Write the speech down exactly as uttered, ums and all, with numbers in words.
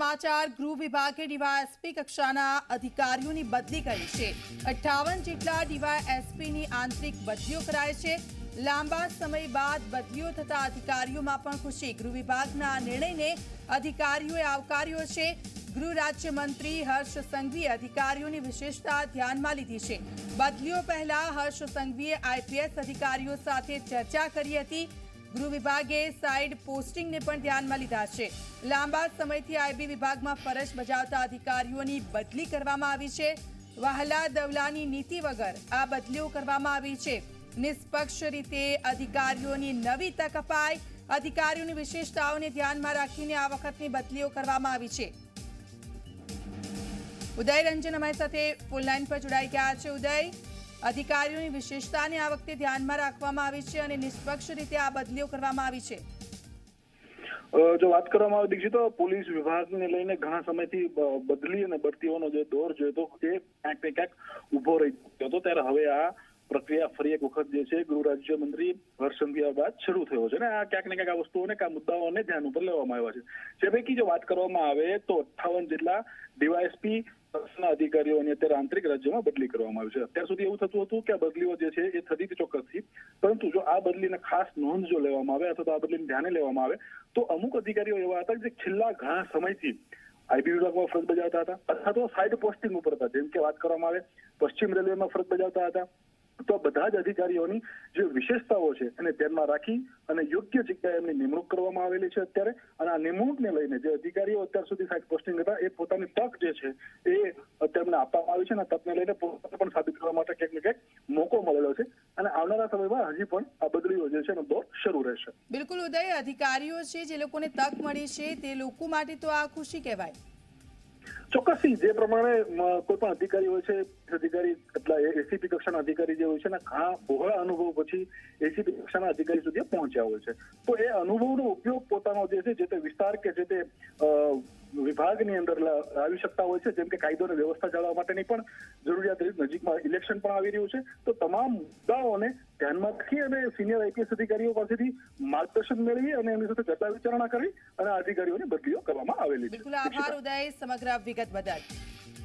સમાચાર ગૃહ વિભાગે ડીવાયએસપી કક્ષાના અધિકારીઓની બદલી કરી છે। અઠ્ઠાવન જેટલા ડીવાયએસપીની આંતરિક બદલીઓ કરાય છે। લાંબા સમય બાદ બદલીઓ થતા અધિકારીઓમાં પણ ખુશી। ગૃહ વિભાગના આ નિર્ણયને અધિકારીઓએ આવકાર્યો છે। गृह राज्य मंत्री हर्ष संघवी अधिकारियों ने विशेषता ध्यान में लीधी है। बदलीओ पहला हर्ष संघवीए आईपीएस अधिकारीओ साथे चर्चा करी हती। गृह विभागे साइड पोस्टिंग ने पण ध्यान में लीधा है। लांबा समयथी आईबी विभाग में फरज बजावता अधिकारीओं की बदली करवामां आवी छे। वहला दवलानी नीति वगर आ बदलीओ करवामां आवी छे। निष्पक्ष रीते अधिकारीओं की नवी तक अपाय। अधिकारीओं की विशेषताओं ने ध्यान में राखीने आ वखतनी बदलीओ करवामां आवी छे। उदय रंजन हमारी साथ फोन लाइन पर जोड़ाई गया है। उदय, अधिकारियों की विशेषता ने आ वखते ध्यान में राखवामां आवी छे अने निष्पक्ष रीते आ बदलीओ करवामां आवी छे। जो बात करवामां आवे दीक्षित, तो पुलिस विभाग ने लईने घणा समयथी बदली अने बढतीओनो जे दौर जोयो तो के क्यांक ने क्यांक उभो रही गयो तो त्यारे हवे आ प्रक्रिया फरी एक वखत जे छे गृह राज्य मंत्री हर्ष संघवी बाद शुरू थयो छे ने आ क्यांक ने क्यांक आ वस्तुओने के मुद्दाओने ध्यान उपर लेवामां आव्या छे। जे पैकी जो बात करवामां आवे तो अठावन जेटला डीवायएसपी अधिकारी अत्यार आंतरिक राज्य में बदली करवामां आवी छे। अत्यार सुधी एवुं थतुं हतुं के आ बदलीओ जे छे ए थती चोक्कसथी, परंतु जो आ बदलीने खास नोंध जो लेवामां आवे अथवा आ बदलीने ध्याने लेवामां आवे तो अमुक अधिकारीओ एवा हता जे छेल्ला घणा समयथी आईबी विभाग में फरज बजावता हता अथवा तो साइड पोस्टिंग उपर हता। जेम के बात करवामां आवे पश्चिम रेलवे में फरज बजावता हता तो बधा ज अधिकारीओनी जे विशेषताओं छे एने ध्यानमां राखी अने योग्य जग्याए एमनी निमणूक करवामां आवेली छे। अत्यारे आ निमणूकने लईने जे अधिकारीओ अत्यार सुधी साइड पोस्टिंग हता ए पोतानी तक जे छे ए अत्यारने आपवामां आवी छे अने तकने लईने पोताने पण साबित करवा माटे क्यांक ने क्यांक मोको मळेलो छे अने आवनारा समयमां हजी पण आ बदलीओ जे छे एनो दौर शरू रहेशे। बिलकुल उदय, अधिकारीओ छे जे लोकोने तक मळी छे ते लोको माटे तो आ खुशी कहेवाय। चौक्सी जे प्रमाणे कोईपण अधिकारी होय छे अधिकारी एटले एसीपी कक्षाना अधिकारी जे होय छे ना घणा बहोळा अनुभव पछी एसीपी कक्षाना अधिकारी सुधी पहोंच्या होय छे तो ए अनुभवनो उपयोग पोतानो जे छे जे ते विस्तार के जे ते विभागनी अंदर लावी शकता होय छे। जेम के कायदोने व्यवस्था जाळवा माटेनी पण जरूरियात रीत नजीकमां इलेक्शन पण आवी रह्युं छे तो तमाम मुद्दाओने ध्यानमां राखी अने सीनियर आईपीएस अधिकारीओ पासेथी मार्गदर्शन मेळवी अने एमनी साथे चर्चा विचारणा करवी अने अधिकारीओनी बदलीओ करवामां आवेली छे। बिलकुल आभार उदय, समग्र विगत बदल।